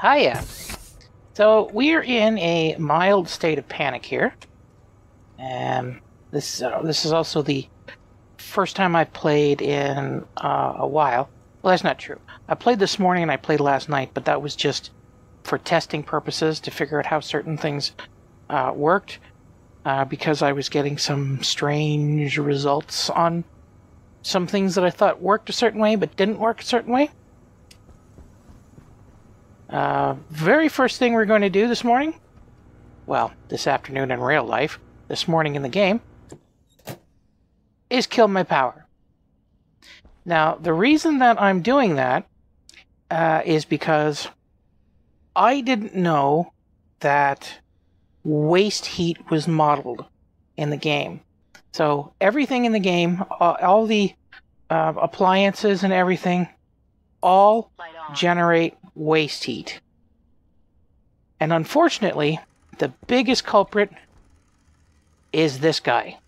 Hiya. So we're in a mild state of panic here. This is also the first time I've played in a while. Well, that's not true. I played this morning and I played last night, but that was just for testing purposes to figure out how certain things worked, because I was getting some strange results on some things that I thought worked a certain way but didn't work a certain way. Very first thing we're going to do this morning, well, this afternoon in real life, this morning in the game, is kill my power. Now, the reason that I'm doing that is because I didn't know that waste heat was modeled in the game. So everything in the game, all the appliances and everything, all generate waste heat. And unfortunately, the biggest culprit is this guy.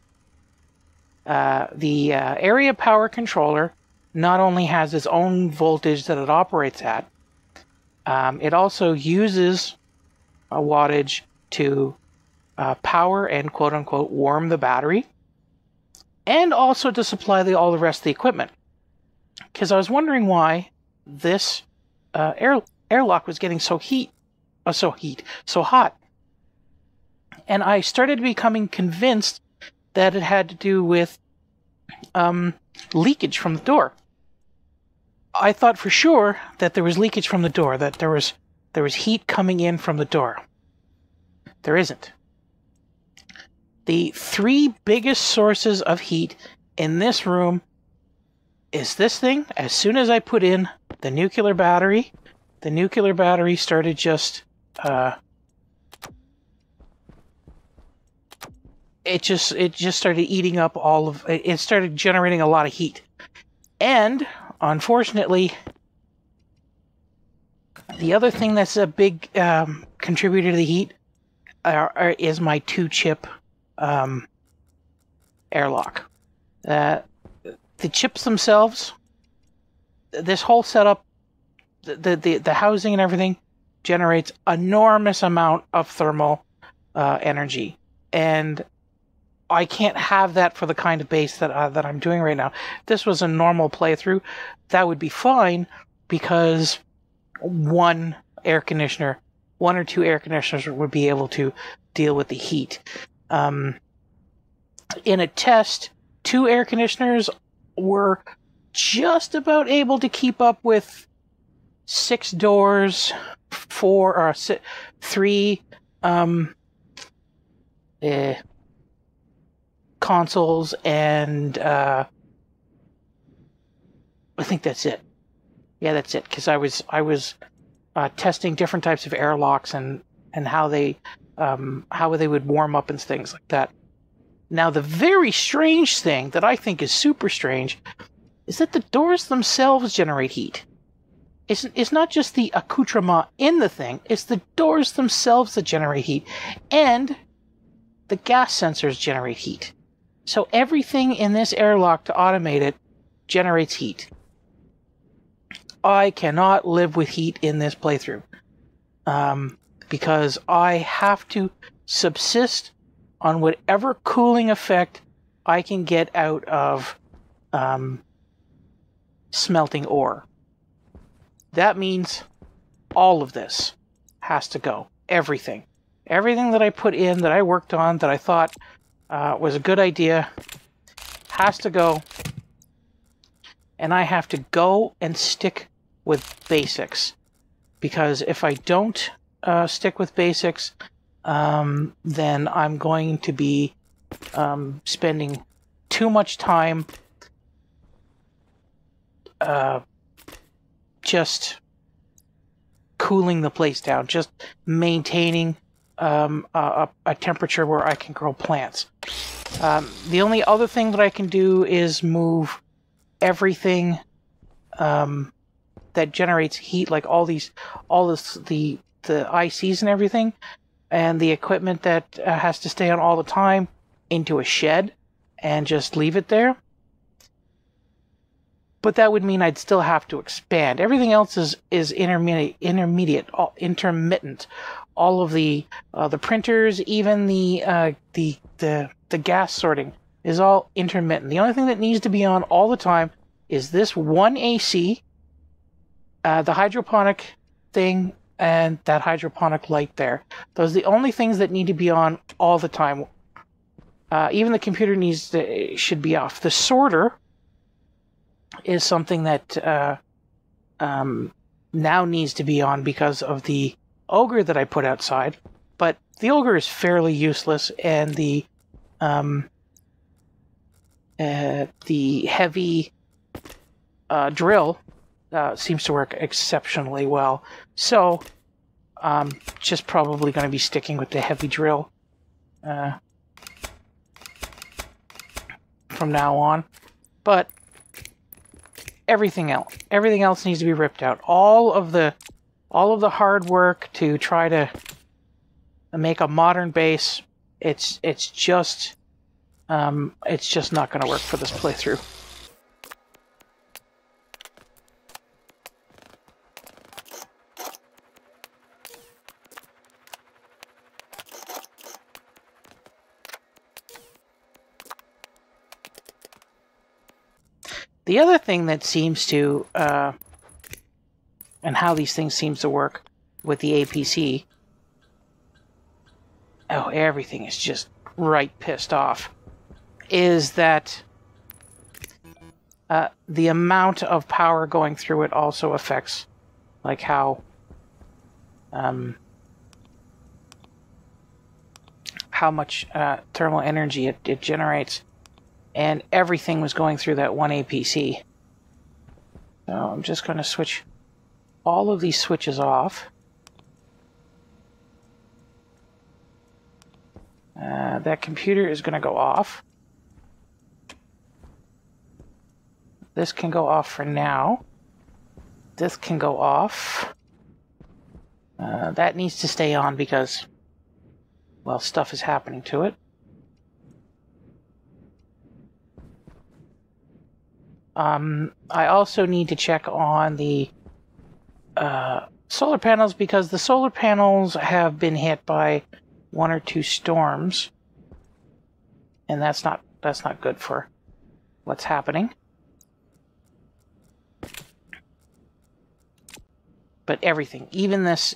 The area power controller not only has its own voltage that it operates at, it also uses a wattage to power and quote-unquote warm the battery, and also to supply all the rest of the equipment. Because I was wondering why this airlock was getting so hot. And I started becoming convinced that it had to do with leakage from the door. I thought for sure that there was leakage from the door, that there was heat coming in from the door. There isn't. The three biggest sources of heat in this room is this thing. As soon as I put in the nuclear battery started just, it just started eating up all of, it started generating a lot of heat. And, unfortunately, the other thing that's a big contributor to the heat is my two-chip airlock. The chips themselves, this whole setup, the housing and everything, generates enormous amount of thermal energy, and I can't have that for the kind of base that I'm doing right now. If this was a normal playthrough, that would be fine, because one or two air conditioners would be able to deal with the heat. In a test, two air conditioners were just about able to keep up with six doors, three consoles, and I think that's it. Yeah, that's it, because I was testing different types of airlocks and how they would warm up and things like that. Now, the very strange thing that I think is super strange is that the doors themselves generate heat. It's not just the accoutrement in the thing, it's the doors themselves that generate heat, and the gas sensors generate heat. So everything in this airlock, to automate it, generates heat. I cannot live with heat in this playthrough, because I have to subsist on whatever cooling effect I can get out of smelting ore. That means all of this has to go. Everything. Everything that I put in, that I worked on, that I thought was a good idea, has to go. And I have to go and stick with basics. Because if I don't stick with basics, then I'm going to be spending too much time just cooling the place down, just maintaining a temperature where I can grow plants. The only other thing that I can do is move everything that generates heat, like the ICs and everything, and the equipment that has to stay on all the time, into a shed and just leave it there. but that would mean I'd still have to expand. Everything else is intermittent. All of the printers, even the gas sorting is all intermittent. The only thing that needs to be on all the time is this one AC, the hydroponic thing, and that hydroponic light there. Those are the only things that need to be on all the time. Even the computer should be off. The sorter is something that now needs to be on because of the ogre that I put outside. But the ogre is fairly useless, and the heavy drill seems to work exceptionally well. So just probably going to be sticking with the heavy drill from now on. But everything else needs to be ripped out. All of the hard work to try to make a modern base, it's just not going to work for this playthrough. The other thing that seems to, and how these things seems to work with the APC, oh, everything is just right pissed off, is that the amount of power going through it also affects, like, how much thermal energy it generates. And everything was going through that one APC. So I'm just going to switch all of these switches off. That computer is going to go off. This can go off for now. This can go off. That needs to stay on because, well, stuff is happening to it. I also need to check on the solar panels, because the solar panels have been hit by one or two storms, and that's not good for what's happening. But everything, even this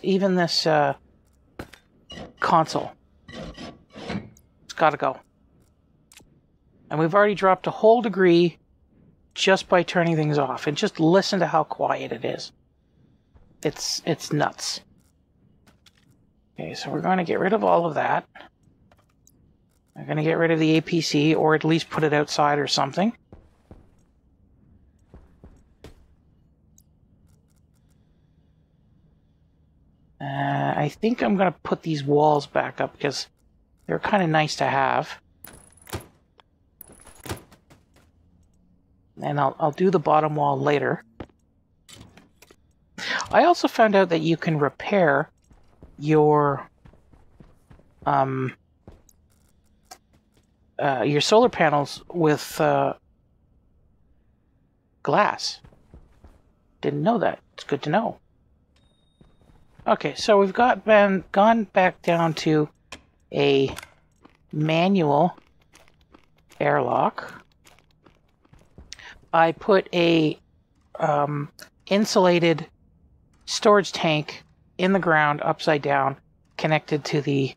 console, it's got to go. And we've already dropped a whole degree just by turning things off, and just listen to how quiet it is. It's nuts. Okay, so we're going to get rid of all of that. We're going to get rid of the APC, or at least put it outside or something. I think I'm going to put these walls back up because they're kind of nice to have. And I'll do the bottom wall later. I also found out that you can repair your solar panels with glass. Didn't know that. It's good to know. Okay, so we've gone back down to a manual airlock. I put a insulated storage tank in the ground upside down, connected to the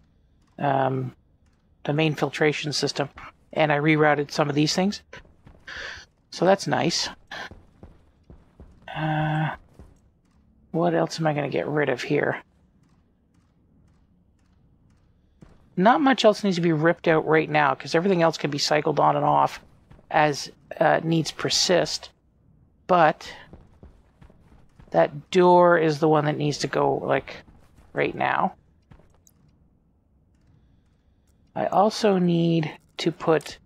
main filtration system, and I rerouted some of these things. So that's nice. What else am I going to get rid of here? Not much else needs to be ripped out right now, because everything else can be cycled on and off as needs persist, but that door is the one that needs to go, like, right now. I also need to put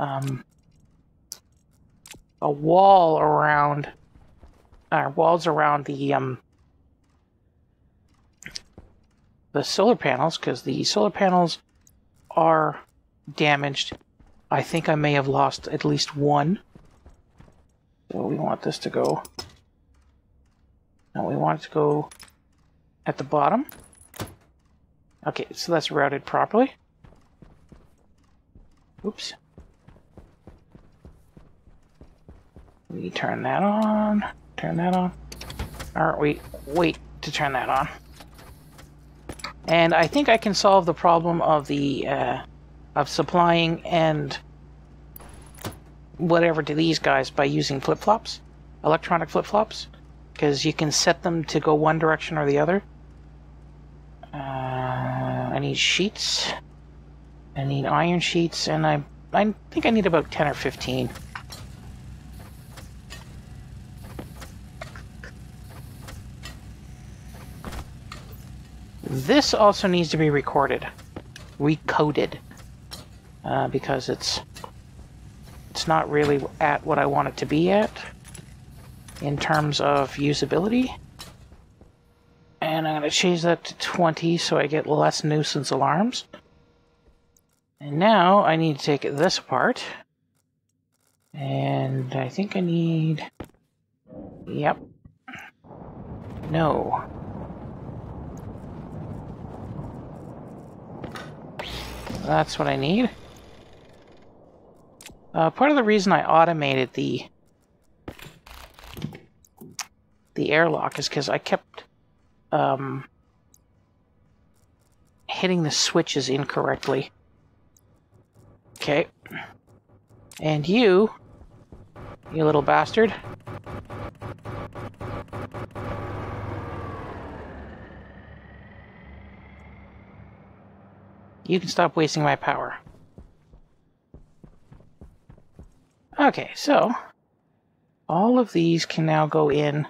a wall around, walls around the solar panels, because the solar panels are damaged. I think I may have lost at least one. So we want this to go. And we want it to go at the bottom. Okay, so that's routed properly. Oops. We turn that on. Turn that on. Or wait to turn that on. And I think I can solve the problem of the of supplying and whatever to these guys by using flip-flops, electronic flip-flops, because you can set them to go one direction or the other. I need sheets. I need iron sheets, and I think I need about 10 or 15. This also needs to be recoded, because it's not really at what I want it to be at in terms of usability. And I'm going to change that to 20 so I get less nuisance alarms. And now I need to take this apart. And I think I need... Yep. No. That's what I need. Part of the reason I automated the airlock is because I kept hitting the switches incorrectly. Okay. And you little bastard. You can stop wasting my power. Okay, so all of these can now go in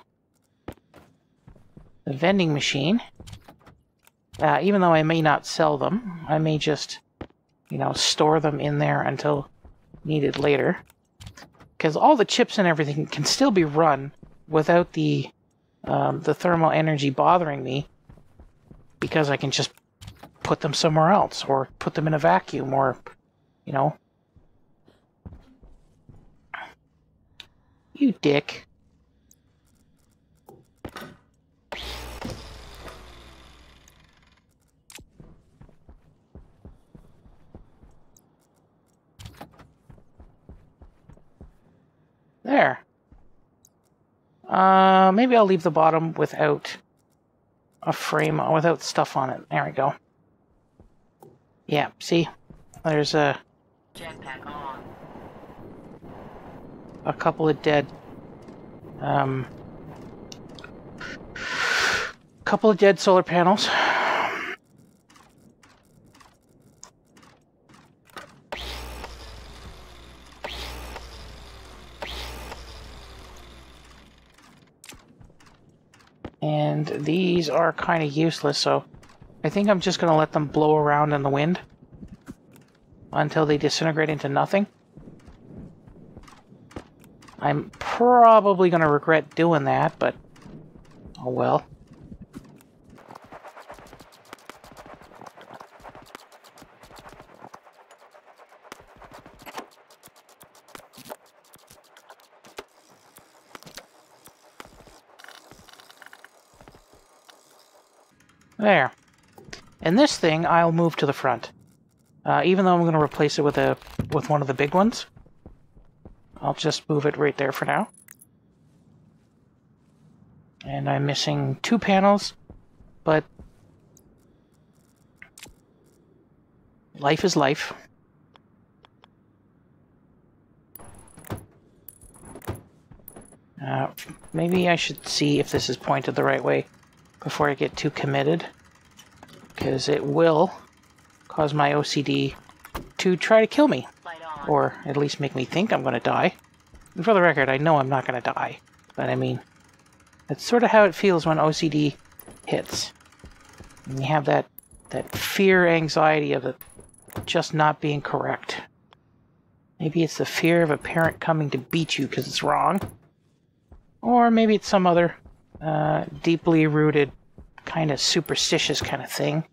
the vending machine. Even though I may not sell them, I may just, you know, store them in there until needed later. Because all the chips and everything can still be run without the thermal energy bothering me, because I can just put them somewhere else, or put them in a vacuum, or, you know. You dick. There. Maybe I'll leave the bottom without a frame, without stuff on it. There we go. Yeah, see? There's Jetpack on. A couple of dead... couple of dead solar panels. And these are kind of useless, so... I think I'm just going to let them blow around in the wind until they disintegrate into nothing. I'm probably going to regret doing that, but oh well. There. And this thing, I'll move to the front. Even though I'm going to replace it with one of the big ones. I'll just move it right there for now. And I'm missing two panels, but... life is life. Maybe I should see if this is pointed the right way before I get too committed. Because it will cause my OCD to try to kill me. Or at least make me think I'm going to die. And for the record, I know I'm not going to die. But I mean, that's sort of how it feels when OCD hits. And you have that fear anxiety of it just not being correct. Maybe it's the fear of a parent coming to beat you because it's wrong. Or maybe it's some other deeply rooted kind of superstitious kind of thing.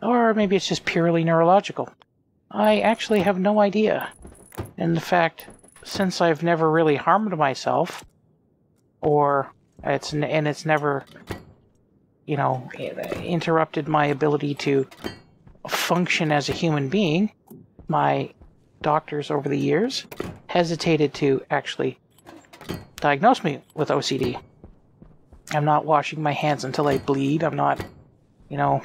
Or maybe it's just purely neurological. I actually have no idea. And in fact, since I've never really harmed myself, or it's never, you know, interrupted my ability to function as a human being, my doctors over the years hesitated to actually diagnose me with OCD. I'm not washing my hands until I bleed. I'm not, you know,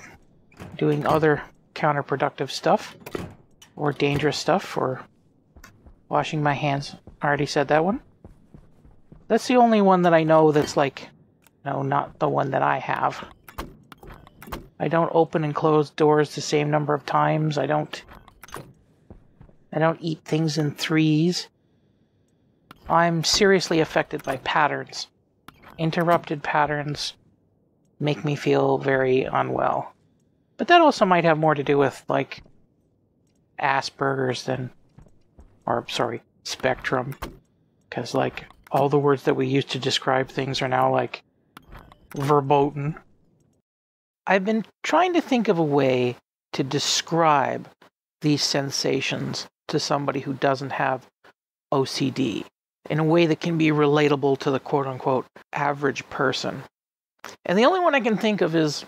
doing other counterproductive stuff or dangerous stuff, or washing my hands. I already said that one. That's the only one that I know that's like, no, not the one that I have. I don't open and close doors the same number of times. I don't eat things in threes. I'm seriously affected by patterns. Interrupted patterns make me feel very unwell. But that also might have more to do with, like, Asperger's than... or, sorry, spectrum. Because, like, all the words that we use to describe things are now, like, verboten. I've been trying to think of a way to describe these sensations to somebody who doesn't have OCD in a way that can be relatable to the quote-unquote average person. And the only one I can think of is,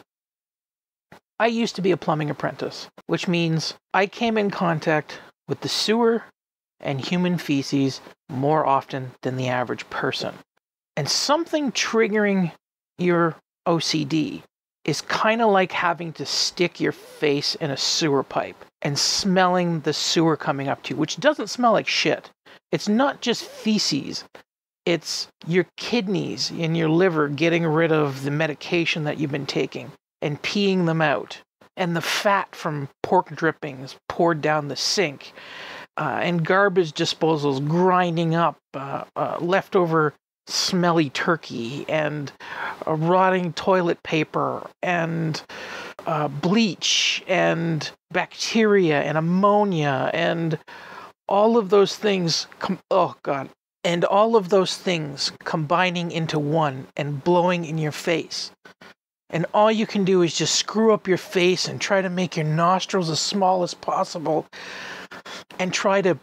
I used to be a plumbing apprentice, which means I came in contact with the sewer and human feces more often than the average person. And something triggering your OCD is kind of like having to stick your face in a sewer pipe and smelling the sewer coming up to you, which doesn't smell like shit. It's not just feces. It's your kidneys and your liver getting rid of the medication that you've been taking and peeing them out. And the fat from pork drippings poured down the sink. And garbage disposals grinding up leftover smelly turkey and rotting toilet paper and bleach and bacteria and ammonia and all of those things, and all of those things combining into one and blowing in your face. And all you can do is just screw up your face and try to make your nostrils as small as possible and try to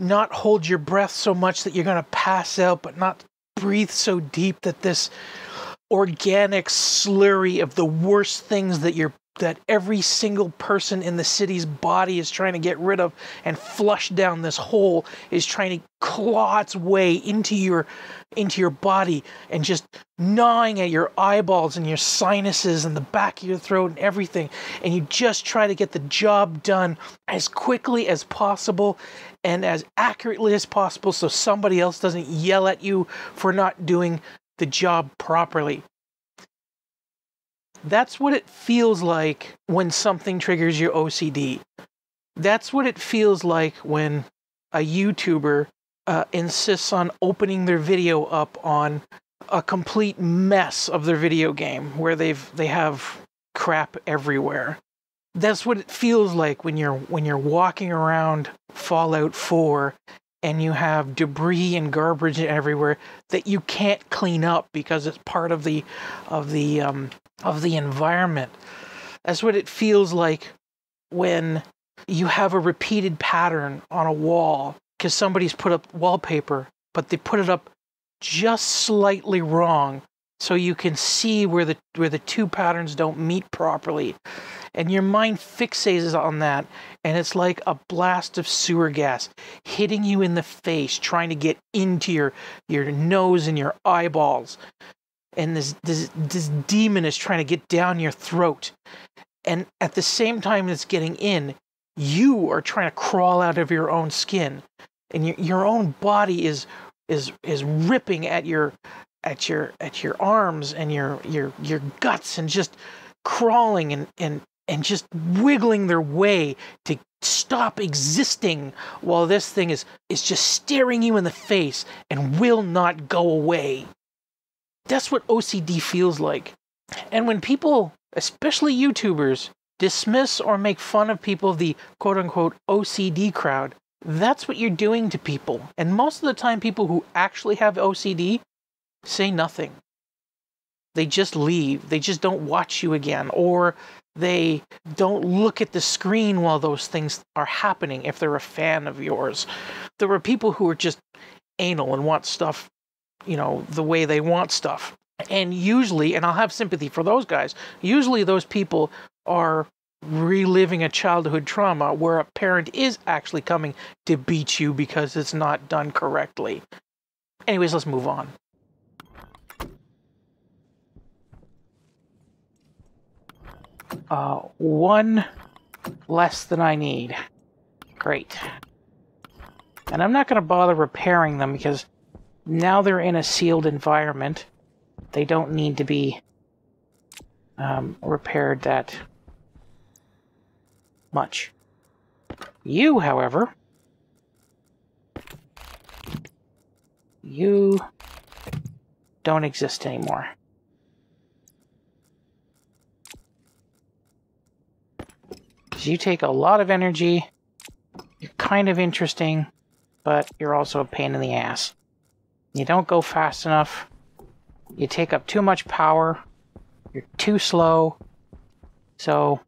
not hold your breath so much that you're going to pass out, but not breathe so deep that this organic slurry of the worst things that every single person in the city's body is trying to get rid of and flush down this hole is trying to claw its way into your body and just gnawing at your eyeballs and your sinuses and the back of your throat and everything. And you just try to get the job done as quickly as possible and as accurately as possible so somebody else doesn't yell at you for not doing the job properly. That's what it feels like when something triggers your OCD. That's what it feels like when a YouTuber insists on opening their video up on a complete mess of their video game where they have crap everywhere. That's what it feels like when you're walking around Fallout 4 and you have debris and garbage everywhere that you can't clean up because it's part of the environment. That's what it feels like when you have a repeated pattern on a wall because somebody's put up wallpaper, but they put it up just slightly wrong so you can see where the two patterns don't meet properly. And your mind fixates on that, and it's like a blast of sewer gas hitting you in the face, trying to get into your nose and your eyeballs. And this demon is trying to get down your throat. And at the same time it's getting in, you are trying to crawl out of your own skin. And your own body is ripping at your arms and your guts and just crawling and just wiggling their way to stop existing while this thing is just staring you in the face and will not go away. That's what OCD feels like. And when people, especially YouTubers, dismiss or make fun of people of the quote-unquote OCD crowd, that's what you're doing to people. And most of the time, people who actually have OCD say nothing. They just leave. They just don't watch you again. Or they don't look at the screen while those things are happening if they're a fan of yours. there are people who are just anal and want stuff, you know, the way they want stuff. And usually, and I'll have sympathy for those guys, usually those people are reliving a childhood trauma where a parent is actually coming to beat you because it's not done correctly. Anyways, let's move on. One less than I need. Great. And I'm not going to bother repairing them because now they're in a sealed environment. They don't need to be repaired that much. You, however, you don't exist anymore. Because you take a lot of energy, you're kind of interesting, but you're also a pain in the ass. You don't go fast enough. You take up too much power. You're too slow. So,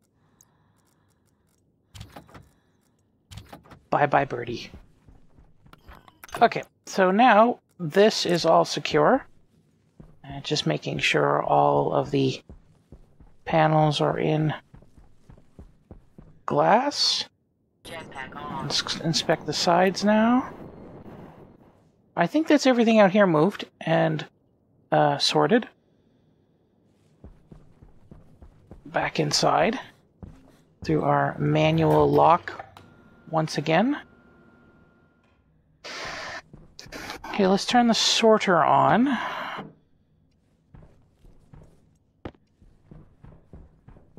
bye-bye, birdie. Okay, so now this is all secure. Just making sure all of the panels are in glass. Jetpack on. Let's inspect the sides now. I think that's everything out here moved and sorted. Back inside through our manual lock once again. Okay, let's turn the sorter on.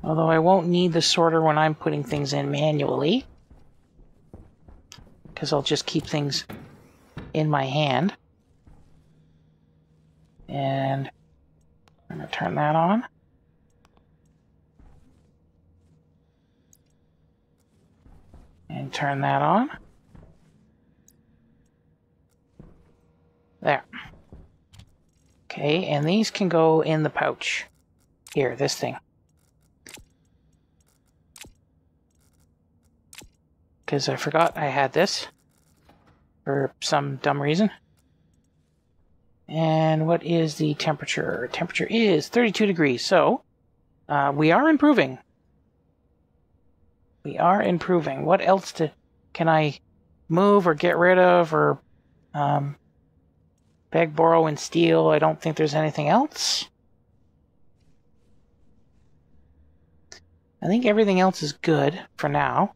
Although I won't need the sorter when I'm putting things in manually, because I'll just keep things in my hand. And I'm going to turn that on. And turn that on. There. Okay, and these can go in the pouch. Here, this thing. Because I forgot I had this. For some dumb reason. And what is the temperature? Temperature is 32 degrees, so we are improving. We are improving. What else can I move or get rid of or beg, borrow, and steal? I don't think there's anything else. I think everything else is good for now.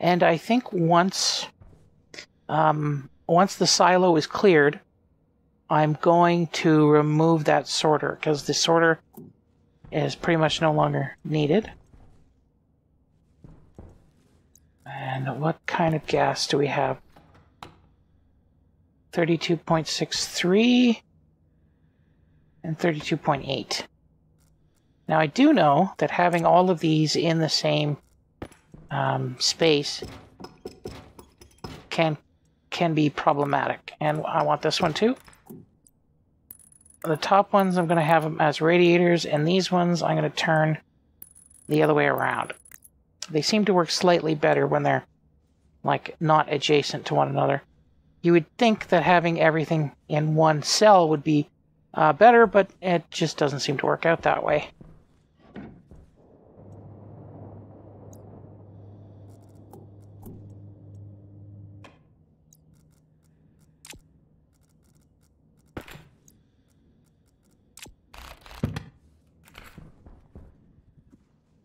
And I think once the silo is cleared, I'm going to remove that sorter because the sorter is pretty much no longer needed. And what kind of gas do we have? 32.63 and 32.8. Now I do know that having all of these in the same space can be problematic, and I want this one too. The top ones I'm going to have them as radiators, and these ones I'm going to turn the other way around. They seem to work slightly better when they're like not adjacent to one another. You would think that having everything in one cell would be better, but it just doesn't seem to work out that way.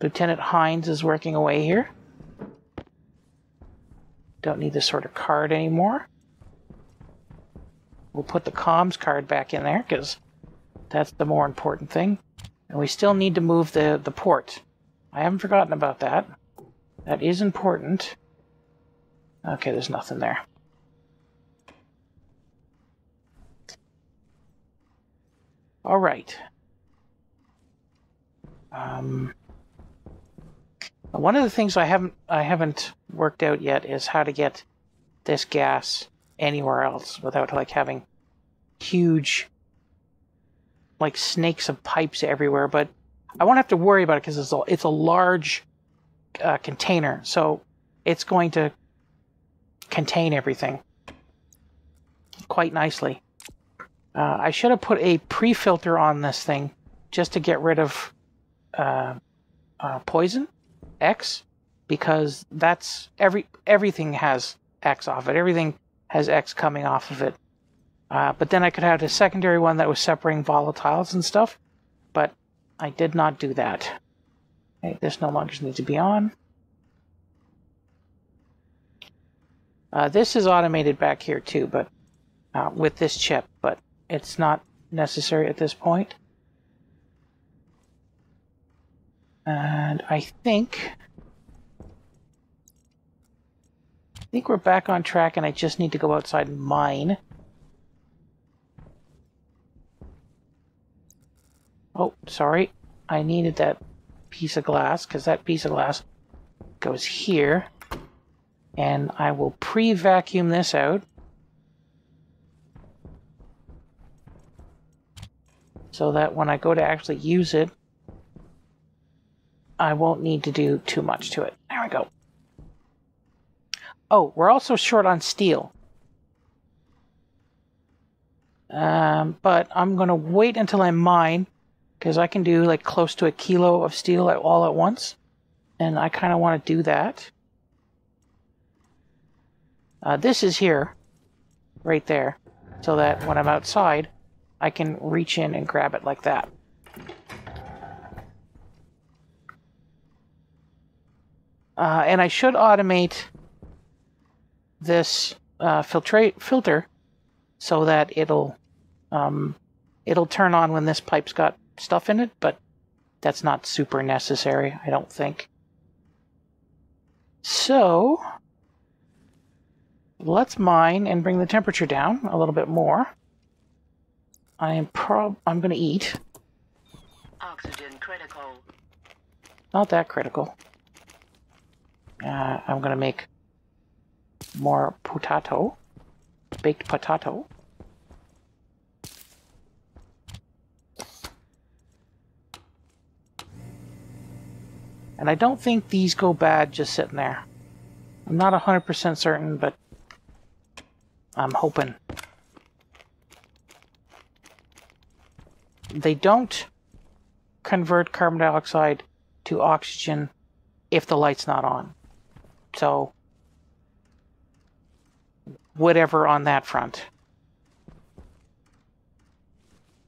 Lieutenant Hines is working away here. Don't need this sort of card anymore. We'll put the comms card back in there because that's the more important thing. And we still need to move the port. I haven't forgotten about that. That is important. Okay, there's nothing there. All right. One of the things I haven't worked out yet is how to get this gas anywhere else without like having huge like snakes of pipes everywhere. But I won't have to worry about it because it's a large container. So it's going to contain everything quite nicely. I should have put a pre-filter on this thing just to get rid of poison, X, because that's everything has X off it. Everything has X coming off of it. But then I could have a secondary one that was separating volatiles and stuff, but I did not do that. Okay, this no longer needs to be on. This is automated back here too, but with this chip, but it's not necessary at this point. And I think we're back on track, and I just need to go outside and mine. Oh, sorry. I needed that piece of glass, because that piece of glass goes here. And I will pre-vacuum this out. So that when I go to actually use it, I won't need to do too much to it. There we go. Oh, we're also short on steel. But I'm going to wait until I mine, because I can do like close to 1 kilo of steel all at once. And I kind of want to do that. This is here, right there, so that when I'm outside, I can reach in and grab it like that. And I should automate this filter so that it'll turn on when this pipe's got stuff in it, but that's not super necessary, I don't think. So let's mine and bring the temperature down a little bit more. I'm gonna eat. Oxygen critical. Not that critical. I'm gonna make more potato. Baked potato. And I don't think these go bad just sitting there. I'm not 100% certain, but I'm hoping. They don't convert carbon dioxide to oxygen if the light's not on. So, whatever on that front.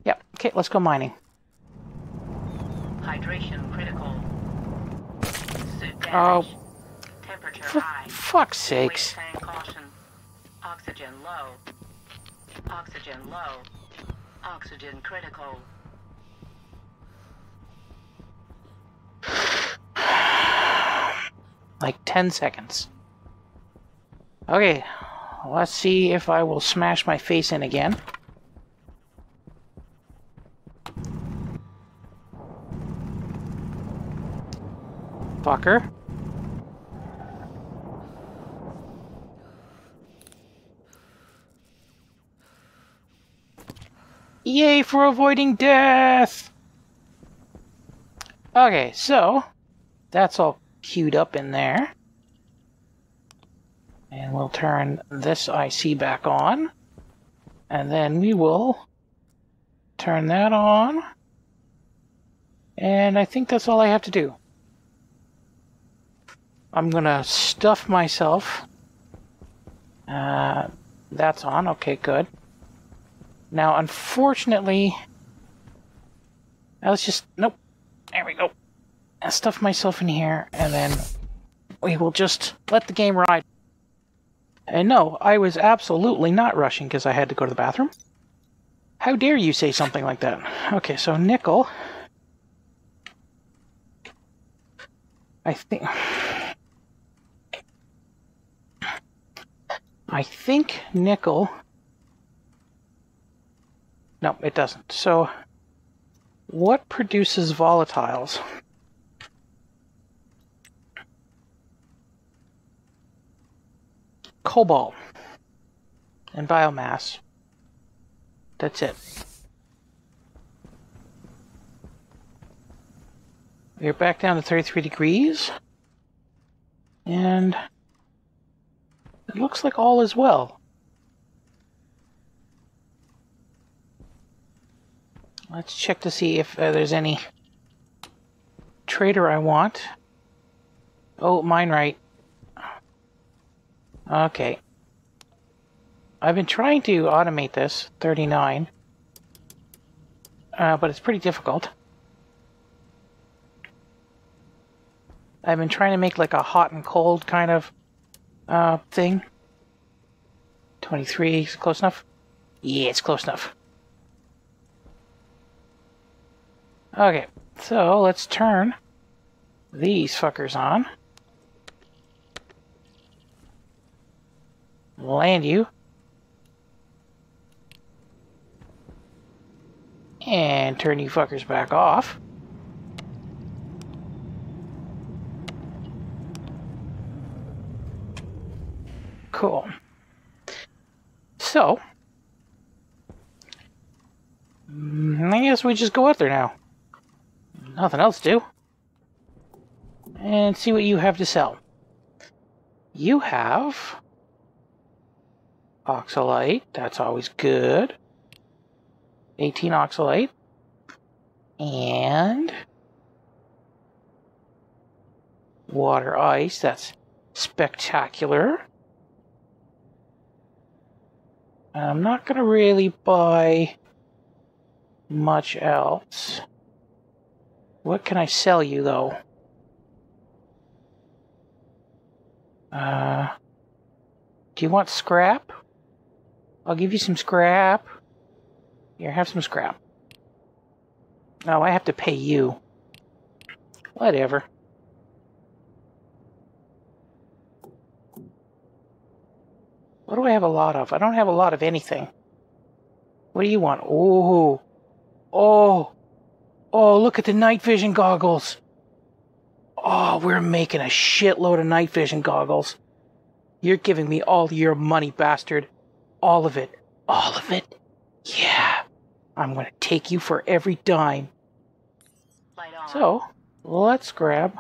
Yep. Okay, let's go mining. Hydration critical. Oh. Temperature high. For fuck's sakes. Oxygen low. Oxygen low. Oxygen critical. Like 10 seconds. Okay, let's see if I will smash my face in again. Fucker. Yay for avoiding death! Okay, so that's all queued up in there. And we'll turn this IC back on. And then we will turn that on. And I think that's all I have to do. I'm gonna stuff myself. That's on. Okay, good. Now, unfortunately, let's just, nope, there we go. I'll stuff myself in here, and then we will just let the game ride. And no, I was absolutely not rushing because I had to go to the bathroom. How dare you say something like that? Okay, so nickel. I think nickel... No, it doesn't. So, what produces volatiles? Cobalt and biomass. That's it. We're back down to 33 degrees. And it looks like all is well. Let's check to see if there's any trader I want. Oh, mine right. Okay. I've been trying to automate this, 39. But it's pretty difficult. I've been trying to make like a hot and cold kind of thing. 23 is close enough? Yeah, it's close enough. Okay, so let's turn these fuckers on. Land you. And turn you fuckers back off. Cool. So, I guess we just go out there now. Nothing else to do. And see what you have to sell. You have oxalate. That's always good. 18 oxalate. And water ice. That's spectacular. And I'm not going to really buy much else. What can I sell you, though? Do you want scrap? I'll give you some scrap. Here, have some scrap. No, I have to pay you. Whatever. What do I have a lot of? I don't have a lot of anything. What do you want? Oh. Oh. Oh, look at the night vision goggles. Oh, we're making a shitload of night vision goggles. You're giving me all your money, bastard. All of it. All of it. Yeah. I'm going to take you for every dime. So, let's grab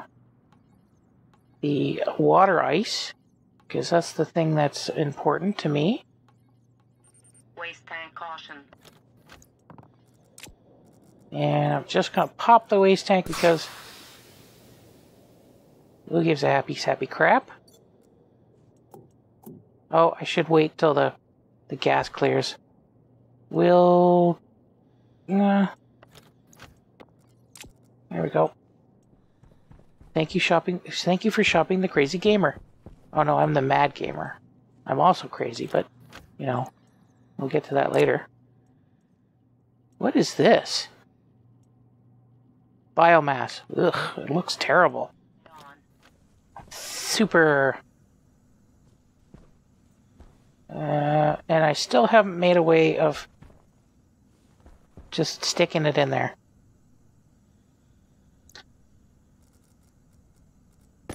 the water ice, because that's the thing that's important to me. Waste tank caution. And I'm just going to pop the waste tank because who gives a happy sappy crap? Oh, I should wait till the gas clears. We'll... There we go. Thank you shopping. Thank you for shopping the crazy gamer. Oh no, I'm the mad gamer. I'm also crazy, but, you know, we'll get to that later. What is this? Biomass. Ugh, it looks terrible. Super. And I still haven't made a way of just sticking it in there.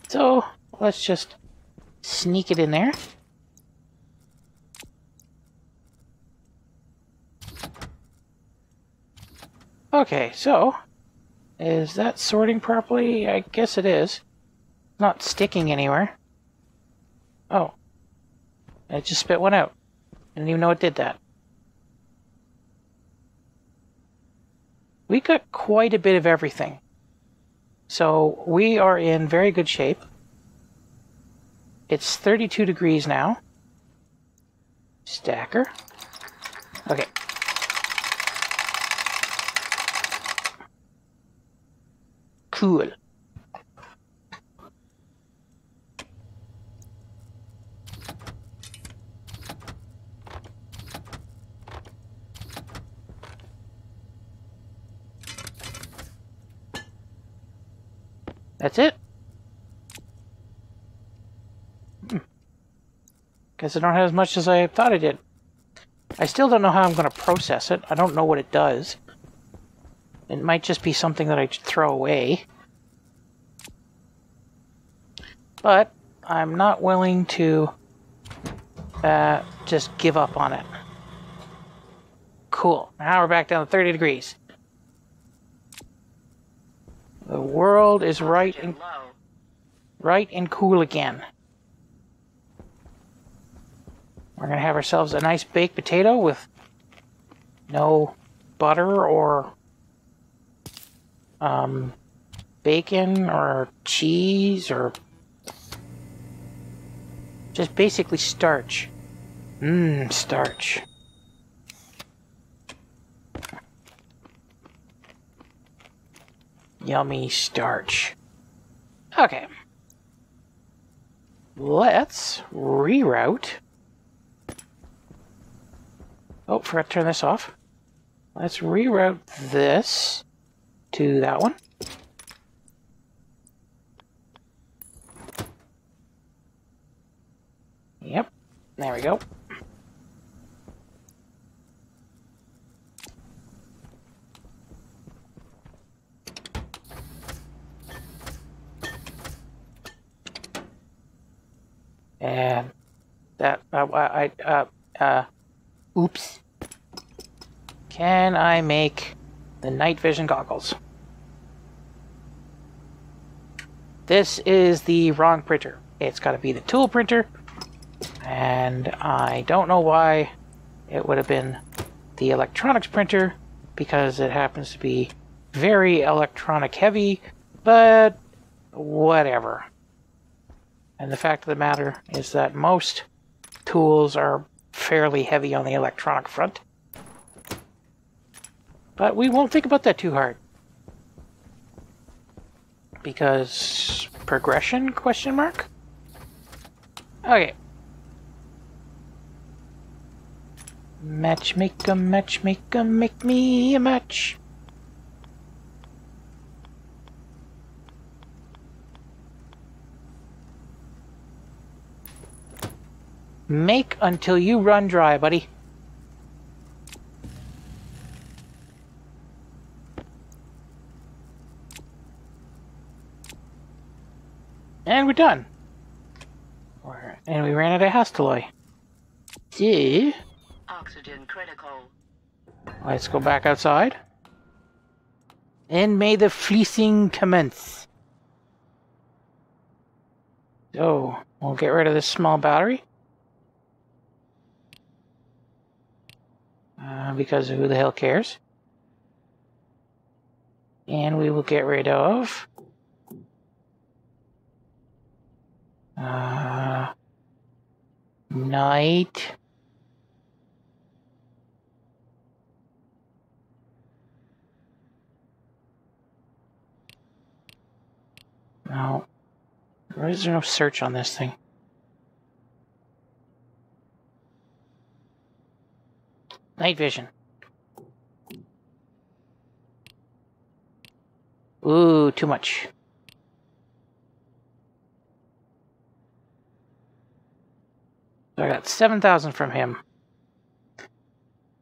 So, let's just sneak it in there. Okay, so... is that sorting properly? I guess it is. Not sticking anywhere. Oh. I just spit one out. I didn't even know it did that. We got quite a bit of everything. So we are in very good shape. It's 32 degrees now. Stacker. Okay. Cool. That's it. Guess I don't have as much as I thought I did. I still don't know how I'm going to process it. I don't know what it does. It might just be something that I throw away. But I'm not willing to just give up on it. Cool. Now we're back down to 30 degrees. The world is right in... right and cool again. We're going to have ourselves a nice baked potato with no butter or bacon or cheese or just basically starch. Mmm, starch. Yummy starch. Okay. Let's reroute. Oh, forgot to turn this off. Let's reroute this to that one. Yep, there we go. And that, oops. Can I make the night vision goggles? This is the wrong printer. It's got to be the tool printer. And I don't know why it would have been the electronics printer, because it happens to be very electronic heavy, but whatever. And the fact of the matter is that most tools are fairly heavy on the electronic front. But we won't think about that too hard. Because progression, question mark? Okay. Matchmaker, make me a match. Make until you run dry, buddy. And we're done. And we ran out of Hasteloy. See? Oxygen critical. Let's go back outside. And may the fleecing commence. So, we'll get rid of this small battery. Because who the hell cares? And we will get rid of night no. Why is there no search on this thing? Night vision. Ooh, too much. So I got 7,000 from him.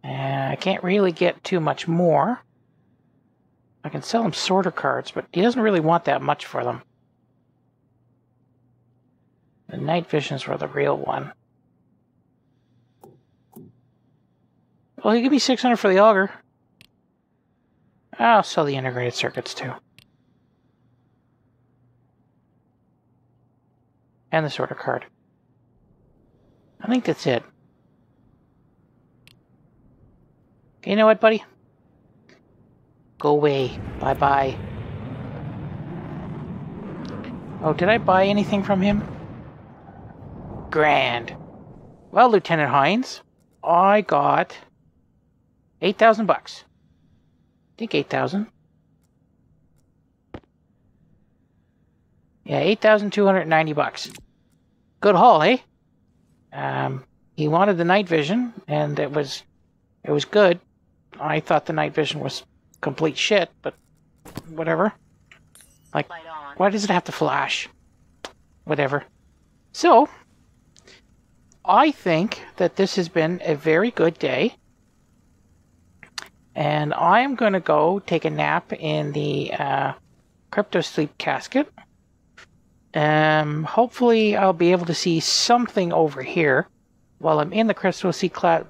And I can't really get too much more. I can sell him sorter cards, but he doesn't really want that much for them. The night visions were the real one. Well, he gave me 600 for the auger. I'll sell the integrated circuits too. And the sorter card. I think that's it. You know what, buddy? Go away. Bye-bye. Oh, did I buy anything from him? Grand. Well, Lieutenant Hines, I got 8,000 bucks. I think 8,000. Yeah, 8,290 bucks. Good haul, eh? He wanted the night vision, and it was good. I thought the night vision was complete shit, but whatever. Like, why does it have to flash? Whatever. So, I think that this has been a very good day. And I'm going to go take a nap in the crypto sleep casket. Hopefully I'll be able to see something over here while I'm in the crypto sleep cloud.